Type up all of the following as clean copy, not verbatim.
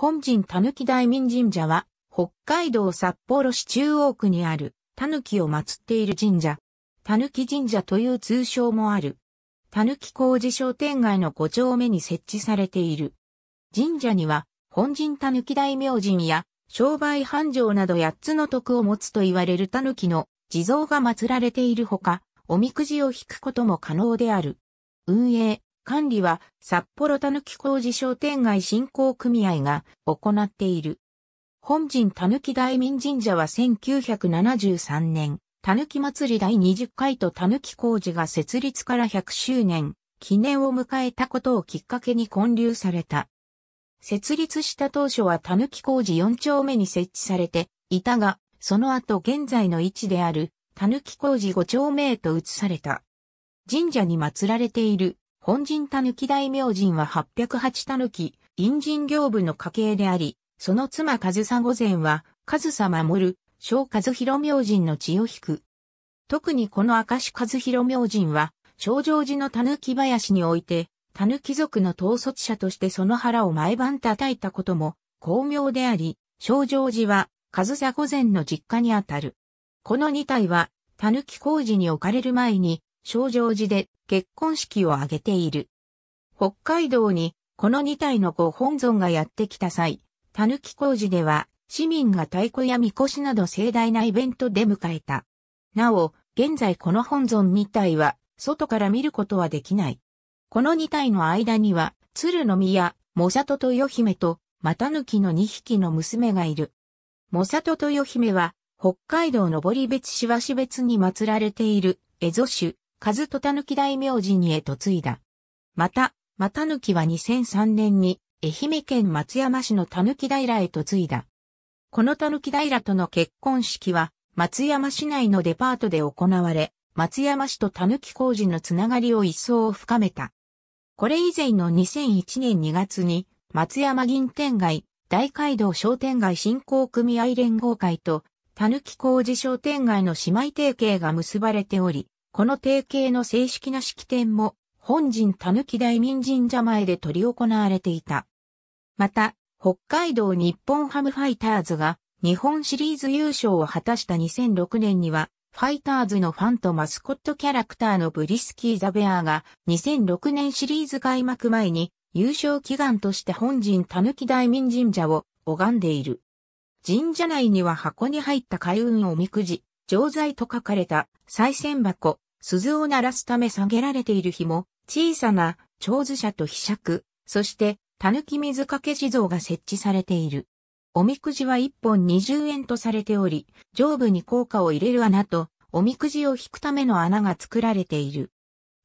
本陣狸大民神社は、北海道札幌市中央区にある、狸を祀っている神社。狸神社という通称もある。狸小路商店街の5丁目に設置されている。神社には、本陣狸大明神や、商売繁盛など8つの徳を持つと言われる狸の地蔵が祀られているほか、おみくじを引くことも可能である。運営、管理は札幌狸小路商店街振興組合が行っている。本陣狸大民神社は1973年、狸祭り第20回と狸小路が設立から100周年、記念を迎えたことをきっかけに建立された。設立した当初は狸小路4丁目に設置されていたが、その後現在の位置である狸小路5丁目へと移された。神社に祀られている本陣狸大明神は808狸、院神行部の家系であり、その妻上総御前は、上総守る、小和弘明神の血を引く。特にこの明石和弘明神は、正成寺の狸林において、狸族の統率者としてその腹を毎晩叩いたことも、巧妙であり、正成寺は、上総御前の実家にあたる。この2体は、狸小路に置かれる前に、正成寺で結婚式を挙げている。北海道に、この2体のご本尊がやってきた際、狸小路では市民が太鼓やみこしなど盛大なイベントで迎えた。なお、現在この本尊2体は外から見ることはできない。この2体の間には鶴の宮、もさととよひめとまたぬきの2匹の娘がいる。もさととよひめは北海道登別市和志別に祀られている蝦夷種、和戸狸大明神へ嫁いだ。また、またぬきは2003年に愛媛県松山市の狸平へ嫁いだ。この狸平との結婚式は、松山市内のデパートで行われ、松山市と狸小路のつながりを一層深めた。これ以前の2001年2月に、松山銀天街、大街道商店街振興組合連合会と、狸小路商店街の姉妹提携が結ばれており、この提携の正式な式典も、本陣狸大民神社前で執り行われていた。また、北海道日本ハムファイターズが日本シリーズ優勝を果たした2006年には、ファイターズのファンとマスコットキャラクターのブリスキー・ザ・ベアが2006年シリーズ開幕前に優勝祈願として本陣狸大民神社を拝んでいる。神社内には箱に入った開運おみくじ、常在と書かれた賽銭箱、鈴を鳴らすため下げられている紐、小さな、長寿者と飛釈、そして、狸水掛け地蔵が設置されている。おみくじは1本20円とされており、上部に硬貨を入れる穴と、おみくじを引くための穴が作られている。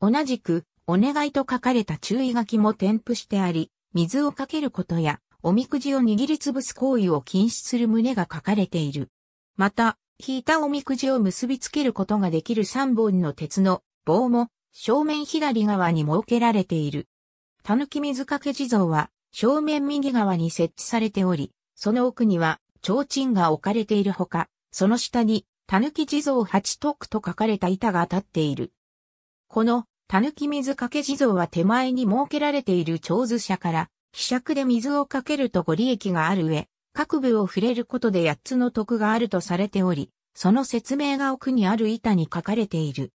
同じく、お願いと書かれた注意書きも添付してあり、水をかけることや、おみくじを握りつぶす行為を禁止する旨が書かれている。また、引いたおみくじを結びつけることができる3本の鉄の棒も、正面左側に設けられている。狸水掛け地蔵は正面右側に設置されており、その奥には提灯が置かれているほか、その下に狸地蔵8徳と書かれた板が立っている。この狸水掛け地蔵は手前に設けられている長寿者から、ひしゃくで水をかけるとご利益がある上、各部を触れることで8つの徳があるとされており、その説明が奥にある板に書かれている。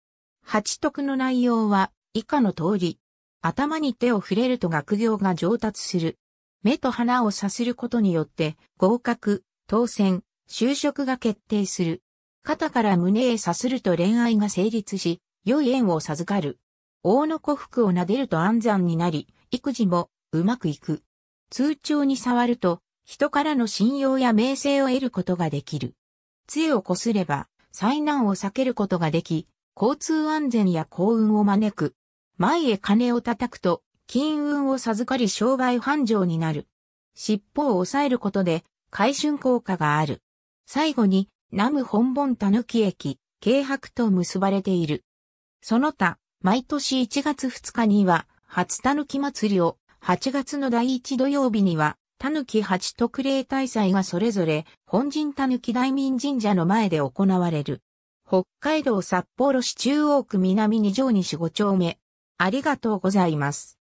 8徳の内容は以下の通り。頭に手を触れると学業が上達する。目と鼻をさすることによって合格、当選、就職が決定する。肩から胸へさすると恋愛が成立し、良い縁を授かる。大の子服を撫でると安産になり、育児もうまくいく。通帳に触ると人からの信用や名声を得ることができる。杖をこすれば災難を避けることができ、交通安全や幸運を招く。前へ鐘を叩くと、金運を授かり商売繁盛になる。尻尾を押さえることで、回春効果がある。最後に、南無本盆狸駅、京白と結ばれている。その他、毎年1月2日には、初狸祭りを、8月の第1土曜日には、狸八徳例大祭がそれぞれ、本陣狸大民神社の前で行われる。北海道札幌市中央区南2条西5丁目。ありがとうございます。